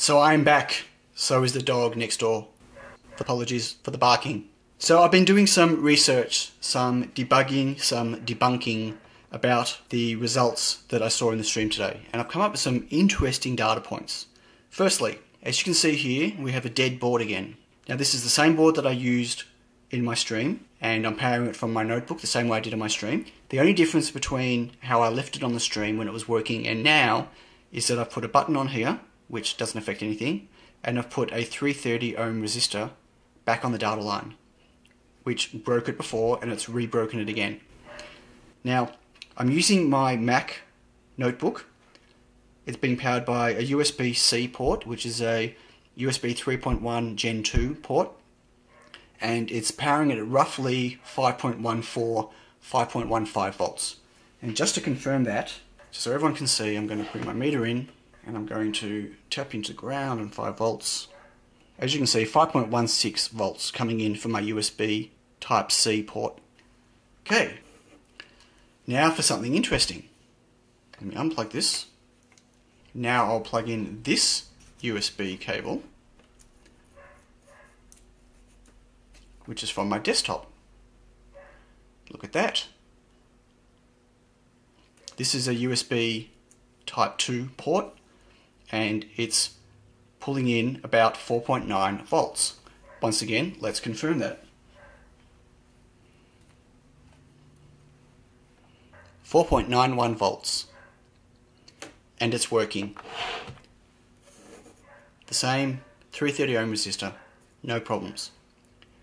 So I'm back. So is the dog next door. Apologies for the barking. So I've been doing some research, some debugging, some debunking about the results that I saw in the stream today. And I've come up with some interesting data points. Firstly, as you can see here, we have a dead board again. Now this is the same board that I used in my stream, and I'm powering it from my notebook the same way I did in my stream. The only difference between how I left it on the stream when it was working and now is that I've put a button on here, which doesn't affect anything, and I've put a 330 ohm resistor back on the data line, which broke it before, and it's re-broken it again. Now, I'm using my Mac notebook. It's being powered by a USB-C port, which is a USB 3.1 Gen 2 port, and it's powering it at roughly 5.14, 5.15 volts. And just to confirm that, just so everyone can see, I'm going to put my meter in, and I'm going to tap into the ground and 5 volts. As you can see, 5.16 volts coming in from my USB Type-C port. Okay, now for something interesting. Let me unplug this. Now I'll plug in this USB cable, which is from my desktop. Look at that. This is a USB Type 2 port, and it's pulling in about 4.9 volts. Once again, let's confirm that. 4.91 volts. And it's working. The same 330 ohm resistor, no problems.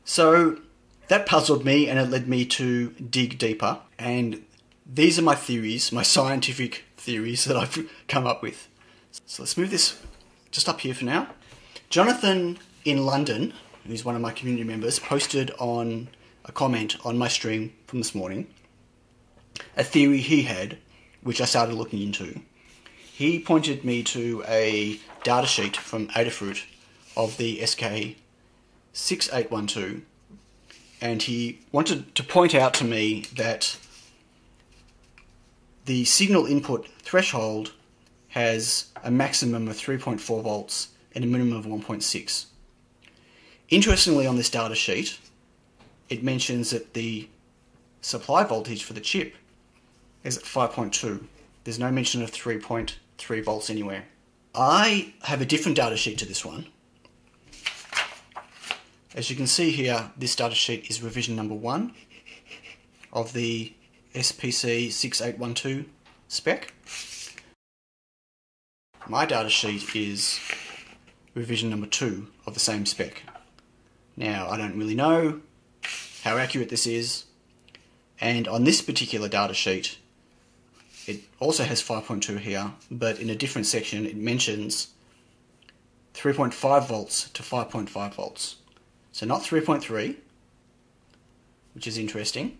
So that puzzled me, and it led me to dig deeper, and these are my theories, my scientific theories that I've come up with. So let's move this just up here for now. Jonathan in London, who's one of my community members, posted on a comment on my stream from this morning a theory he had, which I started looking into. He pointed me to a data sheet from Adafruit of the SK6812, and he wanted to point out to me that the signal input threshold has a maximum of 3.4 volts and a minimum of 1.6. Interestingly, on this data sheet, it mentions that the supply voltage for the chip is at 5.2. There's no mention of 3.3 volts anywhere. I have a different data sheet to this one. As you can see here, this data sheet is revision number 1 of the SPC6812 spec. My data sheet is revision number 2 of the same spec. Now, I don't really know how accurate this is, and on this particular data sheet, it also has 5.2 here, but in a different section it mentions 3.5 volts to 5.5 volts. So not 3.3, which is interesting.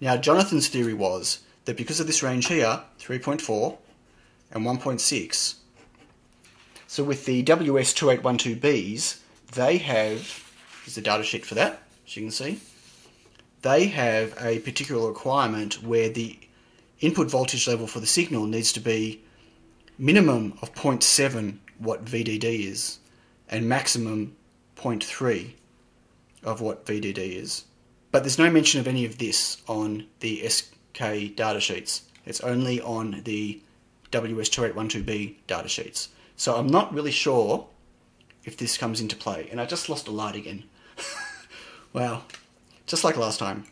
Now, Jonathan's theory was that because of this range here, 3.4 and 1.6, so with the WS2812Bs, they have, here's the data sheet for that, as you can see, they have a particular requirement where the input voltage level for the signal needs to be minimum of 0.7 what VDD is and maximum 0.3 of what VDD is. But there's no mention of any of this on the SK data sheets. It's only on the WS2812B data sheets. So I'm not really sure if this comes into play. And I just lost a light again. Wow, just like last time.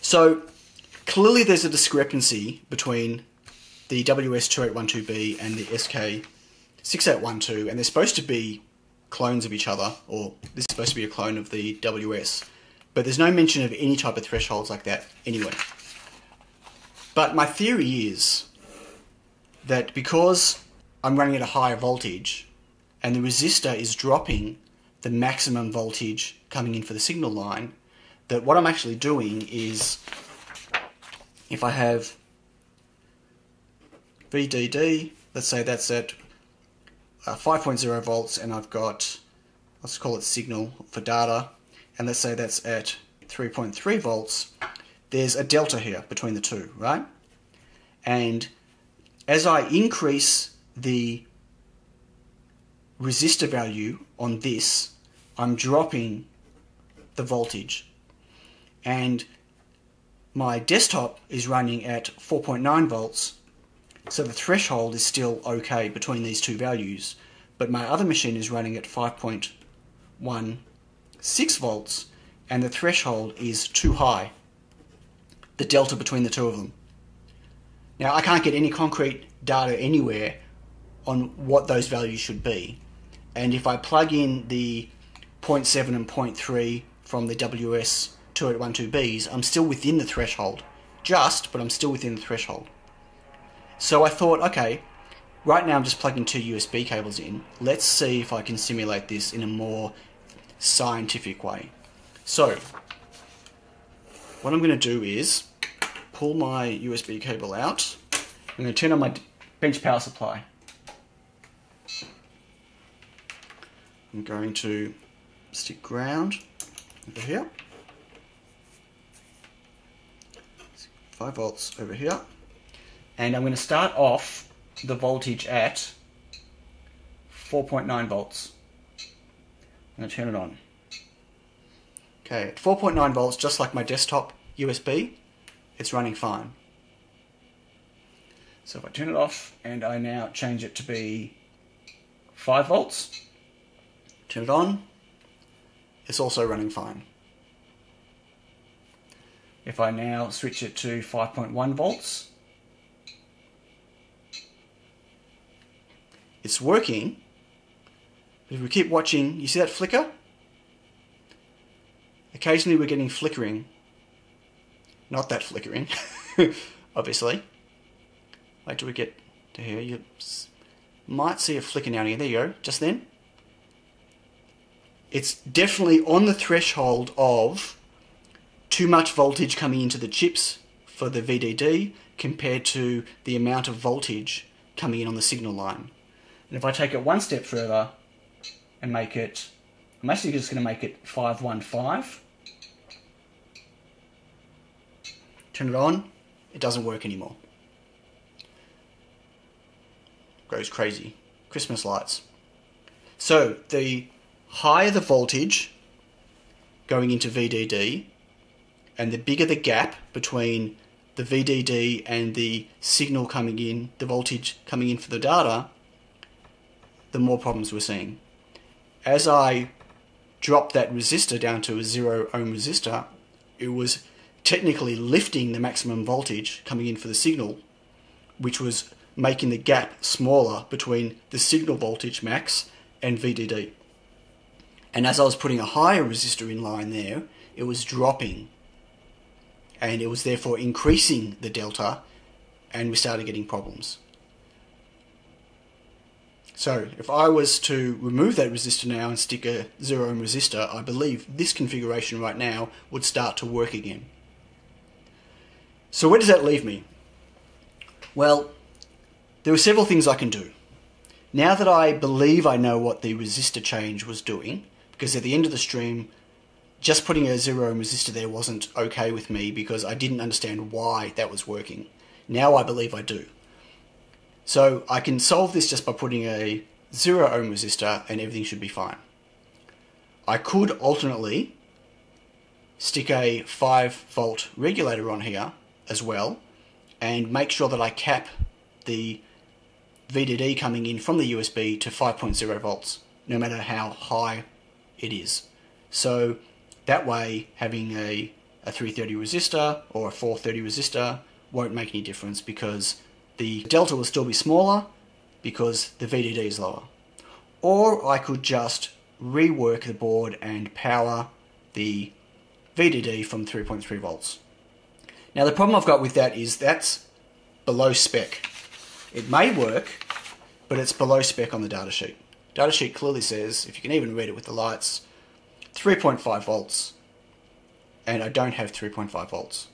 So clearly there's a discrepancy between the WS2812B and the SK6812, and they're supposed to be clones of each other, or this is supposed to be a clone of the WS, but there's no mention of any type of thresholds like that anyway. But my theory is that because I'm running at a higher voltage and the resistor is dropping the maximum voltage coming in for the signal line, that what I'm actually doing is, if I have VDD, let's say that's at 5.0 volts, and I've got, let's call it signal for data, and let's say that's at 3.3 volts, there's a delta here between the two, right? And as I increase the resistor value on this, I'm dropping the voltage, and my desktop is running at 4.9 volts, so the threshold is still okay between these two values, but my other machine is running at 5.16 volts and the threshold is too high, the delta between the two of them. Now I can't get any concrete data anywhere on what those values should be, and if I plug in the 0.7 and 0.3 from the WS2812Bs, I'm still within the threshold, but I'm still within the threshold. So I thought, okay, right now I'm just plugging two USB cables in. Let's see if I can simulate this in a more scientific way. So what I'm going to do is pull my USB cable out. I'm going to turn on my bench power supply. I'm going to stick ground over here, 5 volts over here, and I'm going to start off the voltage at 4.9 volts. I'm going to turn it on. Okay, at 4.9 volts, just like my desktop USB, it's running fine. So if I turn it off and I now change it to be 5 volts, turn it on, it's also running fine. If I now switch it to 5.1 volts, it's working, but if we keep watching, you see that flicker? Occasionally we're getting flickering, not that flickering, obviously. Wait till we get to here, you might see a flicker now and again, there you go, just then. It's definitely on the threshold of too much voltage coming into the chips for the VDD compared to the amount of voltage coming in on the signal line. And if I take it one step further and make it, I'm actually just going to make it 515. Turn it on, it doesn't work anymore. Goes crazy. Christmas lights. So the higher the voltage going into VDD and the bigger the gap between the VDD and the signal coming in, the voltage coming in for the data, the more problems we're seeing. As I dropped that resistor down to a 0 ohm resistor, it was technically lifting the maximum voltage coming in for the signal, which was making the gap smaller between the signal voltage max and VDD. And as I was putting a higher resistor in line there, it was dropping. And it was therefore increasing the delta, and we started getting problems. So if I was to remove that resistor now and stick a 0 ohm resistor, I believe this configuration right now would start to work again. So where does that leave me? Well, there were several things I can do. Now that I believe I know what the resistor change was doing, because at the end of the stream, just putting a 0 ohm resistor there wasn't okay with me because I didn't understand why that was working. Now I believe I do. So I can solve this just by putting a 0 ohm resistor and everything should be fine. I could alternately stick a 5 volt regulator on here as well and make sure that I cap the VDD coming in from the USB to 5.0 volts, no matter how high it is. So that way, having a 330 resistor or a 430 resistor won't make any difference because the delta will still be smaller because the VDD is lower. Or I could just rework the board and power the VDD from 3.3 volts. Now the problem I've got with that is that's below spec. It may work, but it's below spec on the datasheet. Datasheet clearly says, if you can even read it with the lights, 3.5 volts, and I don't have 3.5 volts.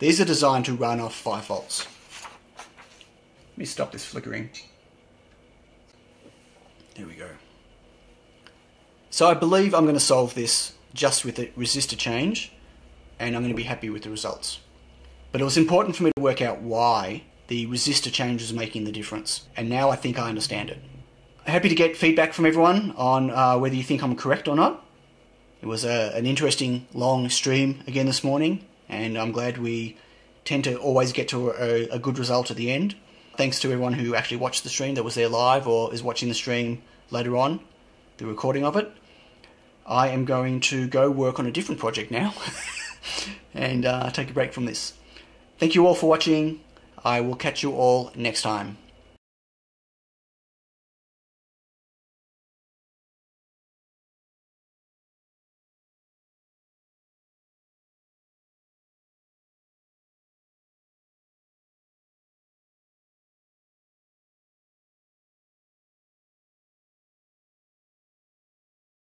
These are designed to run off 5 volts. Let me stop this flickering. There we go. So I believe I'm going to solve this just with a resistor change, and I'm going to be happy with the results. But it was important for me to work out why the resistor change was making the difference, and now I think I understand it. happy to get feedback from everyone on whether you think I'm correct or not. It was an interesting long stream again this morning, and I'm glad we tend to always get to a good result at the end. Thanks to everyone who actually watched the stream that was there live or is watching the stream later on, the recording of it. I am going to go work on a different project now and take a break from this. Thank you all for watching. I will catch you all next time.